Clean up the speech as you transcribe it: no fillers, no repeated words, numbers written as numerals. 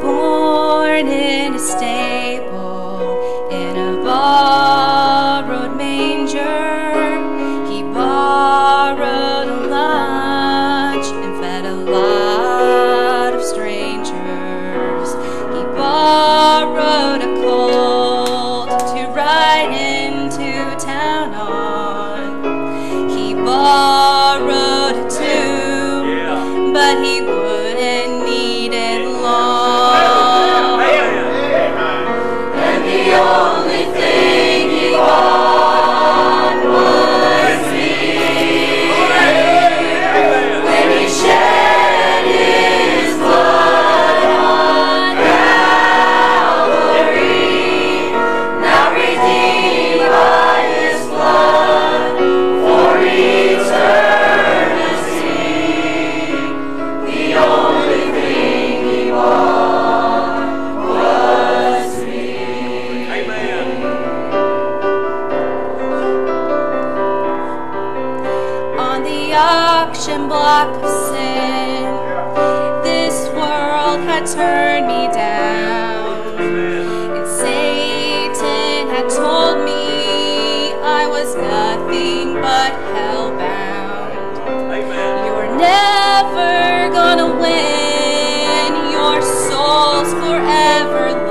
Born in a stable, in a borrowed manger, he borrowed a lunch and fed a lot of strangers. He borrowed a colt to ride into town on. He borrowed a tune, yeah, but he wouldn't need it long. Auction block of sin, this world had turned me down, and Satan had told me I was nothing but hellbound. You're never gonna win, your soul's forever lost.